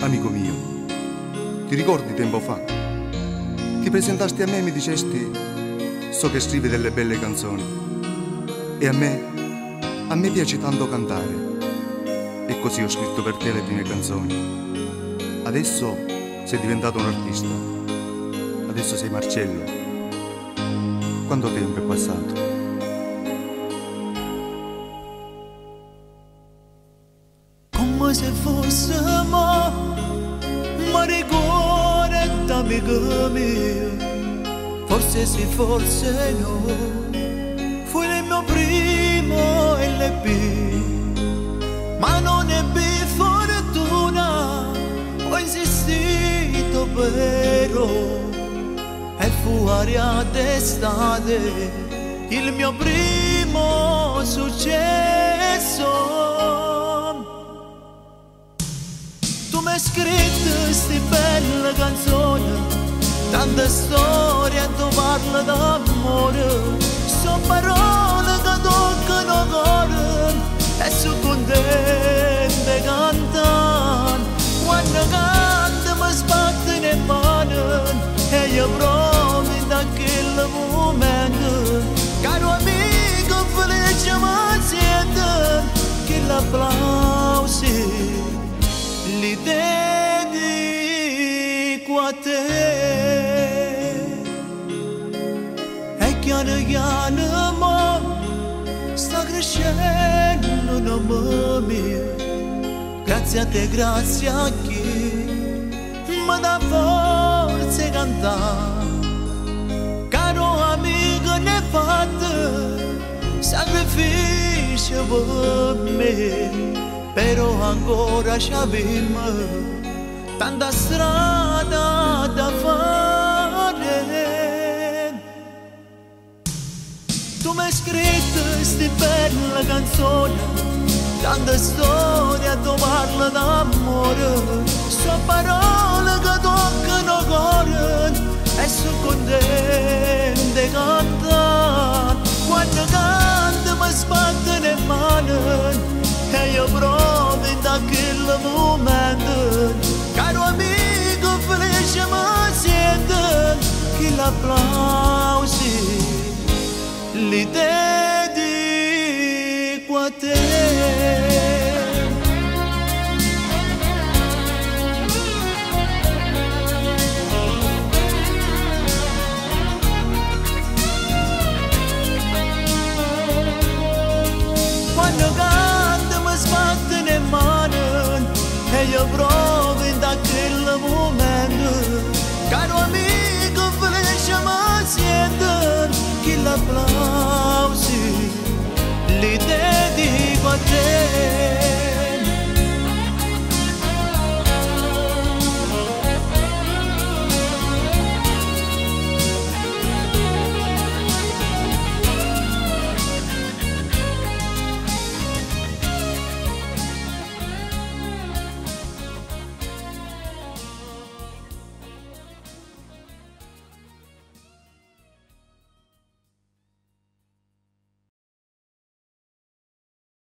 Amico mio, ti ricordi tempo fa? Ti presentasti a me e mi dicesti: so che scrivi delle belle canzoni. E a me piace tanto cantare. E così ho scritto per te le prime canzoni. Adesso sei diventato un artista. Adesso sei Marcello. Quanto tempo è passato? Come se fossimo Marigoretta, amica mia, forse sì, forse no, fu il mio primo LP, ma non ebbi fortuna, ho insistito però, e fu Aria d'estate il mio primo successo. Scritte sti belle canzoni, tante storie e tu parli d'amore, sono parole che toccano il cuore e sono contenta di cantare. Quando canto mi sbatto le mani e io provo da quel momento, caro amico felice mi siete, che l'applausi li dedico a te. E chiaro chiaro mo sta crescendo l'amore mio, grazie a te, grazie a chi mi dà forze cantare. Caro amico ne fate sacrificio per me, però ancora c'abbiamo tanta strada da fare. Tu mi hai scritto queste belle canzoni, tante storie tu parli d'amore, sono parole che toccano il cuore e sono contenta di cantare. Quando canto mi sbatto le mani e io provo da quel momento, caro amico felice mi siete, che l'applausi li dedico a te. Io provo da quel momento, caro amico felice mi siete, che l'applauso